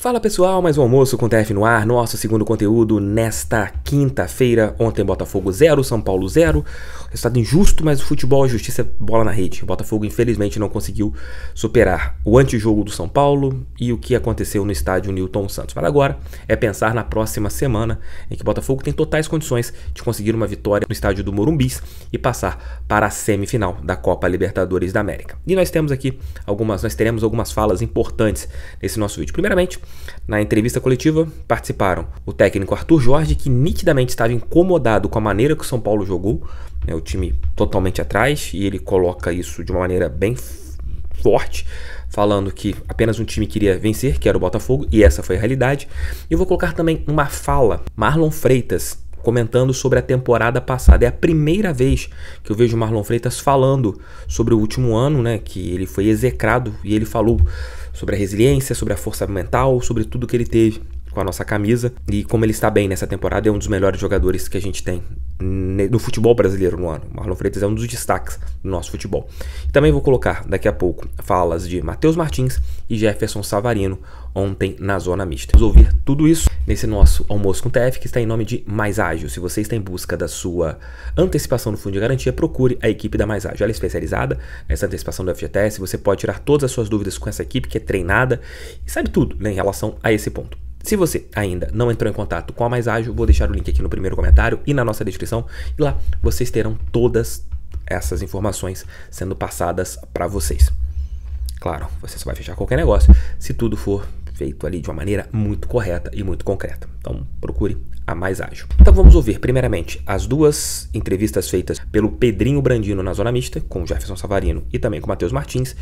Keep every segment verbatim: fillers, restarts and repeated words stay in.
Fala pessoal, mais um almoço com T F no ar, nosso segundo conteúdo nesta quinta-feira. Ontem Botafogo zero, São Paulo zero, resultado injusto, mas o futebol é justiça, bola na rede. O Botafogo infelizmente não conseguiu superar o antijogo do São Paulo e o que aconteceu no estádio Nilton Santos. Mas agora é pensar na próxima semana em que o Botafogo tem totais condições de conseguir uma vitória no estádio do Morumbis e passar para a semifinal da Copa Libertadores da América. E nós temos aqui algumas, nós teremos algumas falas importantes nesse nosso vídeo. Primeiramente, na entrevista coletiva participaram o técnico Artur Jorge, que nitidamente estava incomodado com a maneira que o São Paulo jogou, né, o time totalmente atrás, e ele coloca isso de uma maneira bem forte, falando que apenas um time queria vencer, que era o Botafogo, e essa foi a realidade. E eu vou colocar também uma fala, Marlon Freitas, comentando sobre a temporada passada. É a primeira vez que eu vejo o Marlon Freitas falando sobre o último ano, né, que ele foi execrado, e ele falou sobre a resiliência, sobre a força mental, sobre tudo que ele teve com a nossa camisa e como ele está bem nessa temporada. É um dos melhores jogadores que a gente tem no futebol brasileiro no ano. Marlon Freitas é um dos destaques do nosso futebol. Também vou colocar daqui a pouco falas de Matheus Martins e Jefferson Savarino ontem na Zona Mista. Vamos ouvir tudo isso nesse nosso Almoço com T F, que está em nome de Mais Ágil. Se você está em busca da sua antecipação no fundo de garantia, procure a equipe da Mais Ágil. Ela é especializada nessa antecipação do F G T S. Você pode tirar todas as suas dúvidas com essa equipe que é treinada e sabe tudo, né, em relação a esse ponto. Se você ainda não entrou em contato com a Mais Ágil, vou deixar o link aqui no primeiro comentário e na nossa descrição. E lá vocês terão todas essas informações sendo passadas para vocês. Claro, você só vai fechar qualquer negócio se tudo for feito ali de uma maneira muito correta e muito concreta. Então procure a Mais Ágil. Então vamos ouvir primeiramente as duas entrevistas feitas pelo Pedrinho Brandino na Zona Mista, com o Jefferson Savarino e também com o Matheus Martins,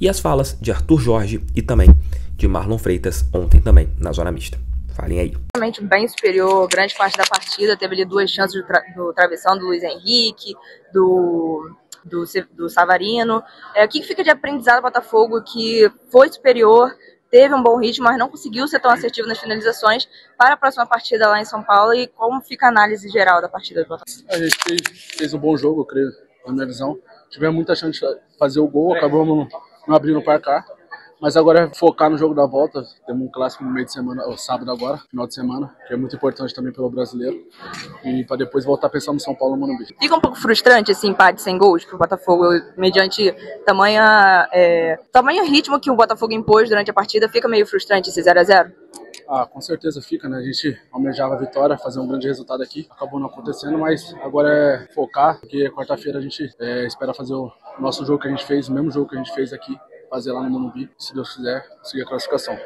e as falas de Artur Jorge e também de Marlon Freitas ontem também na Zona Mista. Falem aí. Realmente bem superior, grande parte da partida. Teve ali duas chances do, tra do travessão do Luiz Henrique, do... Do, do Savarino. É, o que fica de aprendizado do Botafogo, que foi superior, teve um bom ritmo, mas não conseguiu ser tão assertivo nas finalizações para a próxima partida lá em São Paulo? E como fica a análise geral da partida do Botafogo? A gente fez, fez um bom jogo, eu creio, na minha visão. Tivemos muita chance de fazer o gol, acabamos não abrindo para cá. Mas agora é focar no jogo da volta. Temos um clássico no meio de semana, ou sábado agora, final de semana, que é muito importante também pelo brasileiro. E para depois voltar a pensar no São Paulo e no Morumbi. Fica um pouco frustrante esse empate sem gols para o Botafogo, mediante tamanha, é, tamanho ritmo que o Botafogo impôs durante a partida. Fica meio frustrante esse zero a zero? Ah, com certeza fica, né? A gente almejava a vitória, fazer um grande resultado aqui. Acabou não acontecendo, mas agora é focar, porque quarta-feira a gente é, espera fazer o nosso jogo que a gente fez, o mesmo jogo que a gente fez aqui. Fazer lá no Morumbi, se Deus quiser, seguir a classificação.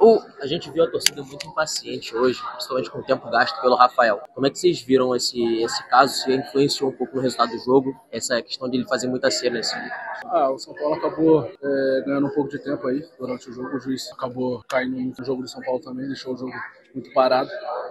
O... A gente viu a torcida muito impaciente hoje, principalmente com o tempo gasto pelo Rafael. Como é que vocês viram esse, esse caso? Se influenciou um pouco no resultado do jogo, essa questão dele fazer muita cera nesse jogo? Ah, o São Paulo acabou é, ganhando um pouco de tempo aí durante o jogo. O juiz acabou caindo muito no jogo do São Paulo também, deixou o jogo muito parado.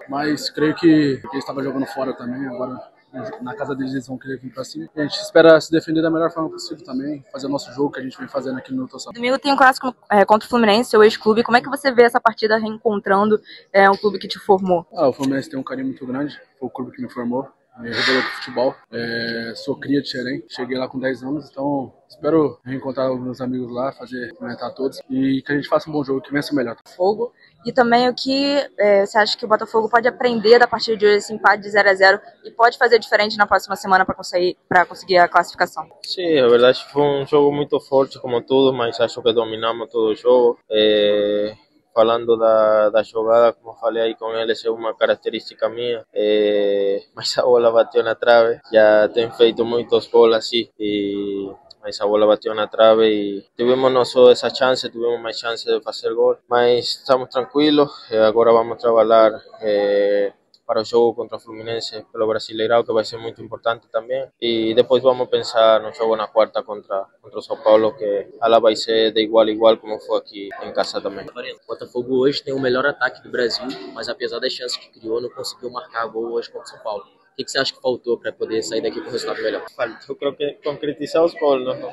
Mas creio que ele estava jogando fora também, agora... Na casa deles eles vão querer vir pra cima. A gente espera se defender da melhor forma possível também, fazer o nosso jogo que a gente vem fazendo aqui no Tossal. Domingo tem um clássico é, contra o Fluminense, seu ex-clube. Como é que você vê essa partida reencontrando é, um clube que te formou? Ah, o Fluminense tem um carinho muito grande, foi o clube que me formou, me revelou pro futebol. É, sou cria de Xerém, cheguei lá com dez anos, então espero reencontrar os meus amigos lá, fazer comentar todos e que a gente faça um bom jogo, que vença o melhor. Fogo. E também o que é, você acha que o Botafogo pode aprender da partida de hoje, esse empate de zero a zero, e pode fazer diferente na próxima semana para conseguir, para conseguir a classificação? Sim, a verdade foi um jogo muito forte como tudo, mas acho que dominamos todo o jogo. É... Falando da, da jogada, como falei aí com eles, é uma característica minha, é, mas a bola bateu na trave. Já tem feito muitos gols assim, e, mas a bola bateu na trave e tivemos não só essa chance, tivemos mais chance de fazer gol, mas estamos tranquilos, agora vamos trabalhar é, para o jogo contra o Fluminense pelo Brasileirão, que vai ser muito importante também, e depois vamos pensar no jogo na quarta contra, contra o São Paulo, que ela vai ser de igual a igual como foi aqui em casa também. O Botafogo hoje tem o melhor ataque do Brasil, mas apesar das chances que criou, não conseguiu marcar gol hoje contra o São Paulo. O que você acha que faltou para poder sair daqui com o resultado melhor? Faltou concretizar os gols, né?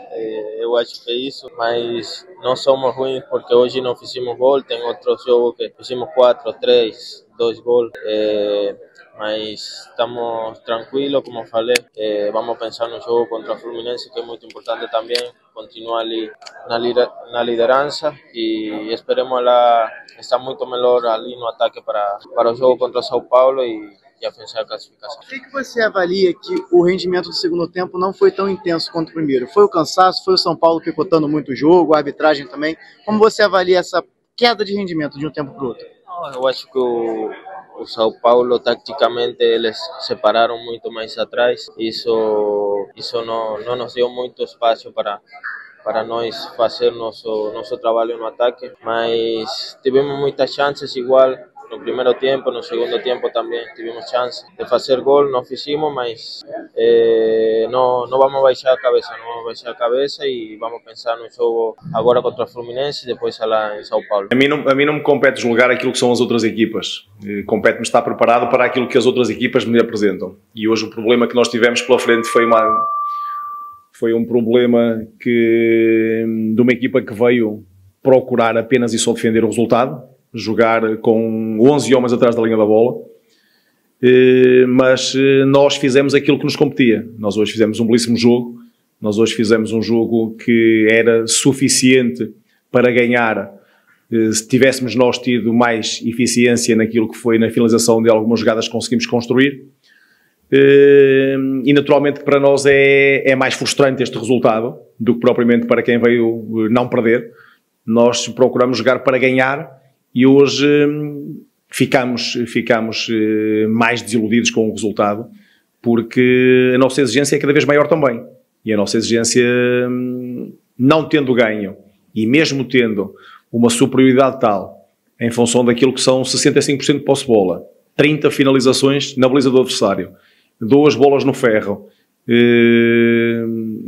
Eu acho que é isso, mas não somos ruins porque hoje não fizemos gol. Tem outros jogos que fizemos quatro, três, dois gols. É, mas estamos tranquilos, como falei. É, vamos pensar no jogo contra o Fluminense, que é muito importante também. Continuar ali na liderança e esperemos lá estar muito melhor ali no ataque para, para o jogo contra o São Paulo e e avançar a classificação. O que, que você avalia que o rendimento do segundo tempo não foi tão intenso quanto o primeiro? Foi o cansaço, foi o São Paulo picotando muito o jogo, a arbitragem também. Como você avalia essa queda de rendimento de um tempo para o outro? Eu acho que o, o São Paulo, taticamente, eles separaram muito mais atrás. Isso, isso não, não nos deu muito espaço para... para nós fazer nosso nosso trabalho no ataque, mas tivemos muitas chances igual no primeiro tempo, no segundo tempo também tivemos chance de fazer gol, não fizemos, mas eh, não não vamos baixar a cabeça, não vamos baixar a cabeça e vamos pensar no jogo agora contra o Fluminense e depois lá em São Paulo. A mim não a mim não me compete julgar aquilo que são as outras equipas, compete-me estar preparado para aquilo que as outras equipas me apresentam. E hoje o problema que nós tivemos pela frente foi uma Foi um problema que, de uma equipa que veio procurar apenas e só defender o resultado, jogar com onze homens atrás da linha da bola, mas nós fizemos aquilo que nos competia. Nós hoje fizemos um belíssimo jogo, nós hoje fizemos um jogo que era suficiente para ganhar. Se tivéssemos nós tido mais eficiência naquilo que foi na finalização de algumas jogadas que conseguimos construir, e naturalmente que para nós é, é mais frustrante este resultado do que propriamente para quem veio não perder. Nós procuramos jogar para ganhar e hoje ficamos, ficamos mais desiludidos com o resultado porque a nossa exigência é cada vez maior também. E a nossa exigência, não tendo ganho e mesmo tendo uma superioridade tal em função daquilo que são sessenta e cinco por cento de posse de bola, trinta finalizações na baliza do adversário, duas bolas no ferro,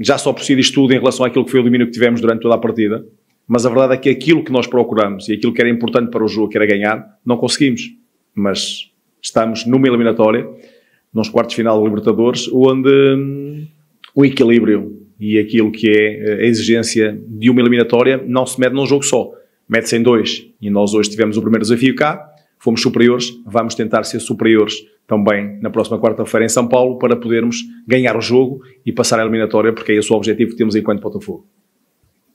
já só por si diz tudo em relação àquilo que foi o domínio que tivemos durante toda a partida, mas a verdade é que aquilo que nós procuramos e aquilo que era importante para o jogo, que era ganhar, não conseguimos, mas estamos numa eliminatória, nos quartos de final de Libertadores, onde hum, o equilíbrio e aquilo que é a exigência de uma eliminatória não se mede num jogo só, mede-se em dois, e nós hoje tivemos o primeiro desafio cá, fomos superiores, vamos tentar ser superiores também na próxima quarta-feira em São Paulo para podermos ganhar o jogo e passar a eliminatória, porque é esse o objetivo que temos enquanto Botafogo.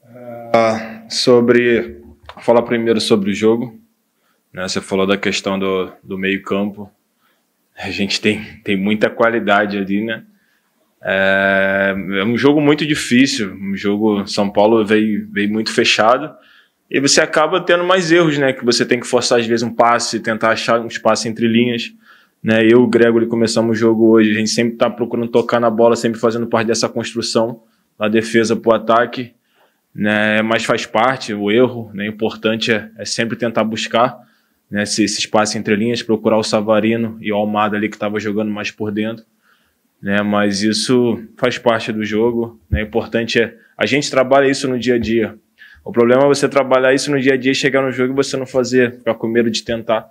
Uh, sobre, vou falar primeiro sobre o jogo, né? Você falou da questão do, do meio campo, a gente tem, tem muita qualidade ali, né? É, é um jogo muito difícil, um jogo, São Paulo veio, veio muito fechado, e você acaba tendo mais erros, né? Que você tem que forçar às vezes um passe, tentar achar um espaço entre linhas. Né, eu e o Gregorio começamos o jogo hoje, a gente sempre está procurando tocar na bola, sempre fazendo parte dessa construção, da defesa para o ataque, né, mas faz parte o erro, né, o importante é, é sempre tentar buscar, né, esse, esse espaço entre linhas, procurar o Savarino e o Almada ali que estava jogando mais por dentro, né, mas isso faz parte do jogo, né, o importante é, a gente trabalha isso no dia a dia, o problema é você trabalhar isso no dia a dia, chegar no jogo e você não fazer, ficar com medo de tentar.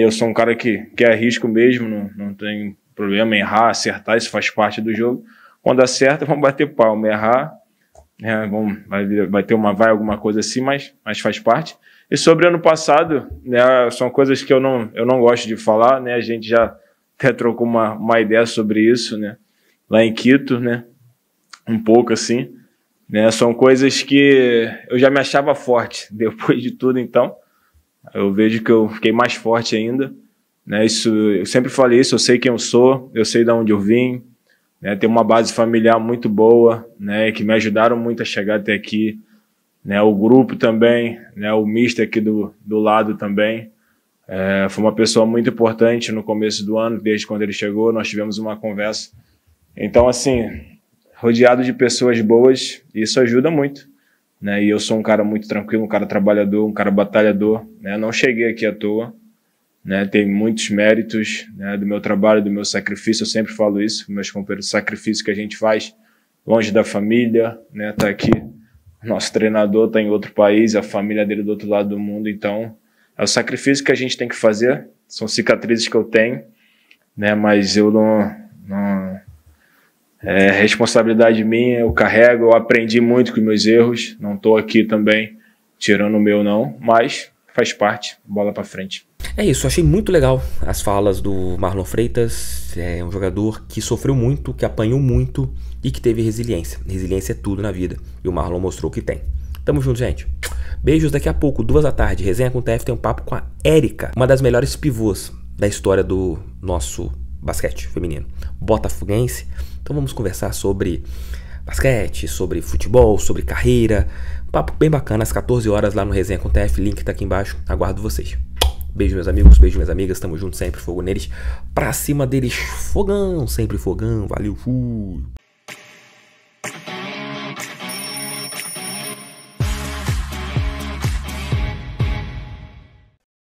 Eu sou um cara que, que arrisco mesmo, não, não tenho problema em errar, acertar, isso faz parte do jogo. Quando acerta, vamos bater palma, errar, é, vamos, vai, vai ter uma vai, alguma coisa assim, mas, mas faz parte. E sobre ano passado, né, são coisas que eu não, eu não gosto de falar, né, a gente já até trocou uma, uma ideia sobre isso, né, lá em Quito, né, um pouco assim. Né, são coisas que eu já me achava forte, depois de tudo então. Eu vejo que eu fiquei mais forte ainda, né, isso, eu sempre falei isso, eu sei quem eu sou, eu sei de onde eu vim, né, tenho uma base familiar muito boa, né, que me ajudaram muito a chegar até aqui, né, o grupo também, né, o mister aqui do, do lado também, é, foi uma pessoa muito importante no começo do ano, desde quando ele chegou, nós tivemos uma conversa, então assim, rodeado de pessoas boas, isso ajuda muito. Né, e eu sou um cara muito tranquilo, um cara trabalhador, um cara batalhador, né, não cheguei aqui à toa, né, tem muitos méritos, né, do meu trabalho, do meu sacrifício, eu sempre falo isso, meus companheiros, o sacrifício que a gente faz longe da família, né, tá aqui, nosso treinador tá em outro país, a família dele do outro lado do mundo, então é o sacrifício que a gente tem que fazer, são cicatrizes que eu tenho, né? Mas eu não... não é responsabilidade minha, eu carrego, eu aprendi muito com meus erros, não estou aqui também tirando o meu não, mas faz parte, bola para frente. É isso, achei muito legal as falas do Marlon Freitas, é um jogador que sofreu muito, que apanhou muito e que teve resiliência. Resiliência é tudo na vida e o Marlon mostrou que tem. Tamo junto, gente. Beijos, daqui a pouco, duas da tarde, Resenha com T F tem um papo com a Erika, uma das melhores pivôs da história do nosso basquete feminino, botafoguense. Então vamos conversar sobre basquete, sobre futebol, sobre carreira. Um papo bem bacana às quatorze horas lá no Resenha com T F. Link tá aqui embaixo. Aguardo vocês. Beijo, meus amigos. Beijo, minhas amigas. Tamo junto sempre. Fogo neles. Pra cima deles. Fogão. Sempre fogão. Valeu. Fui.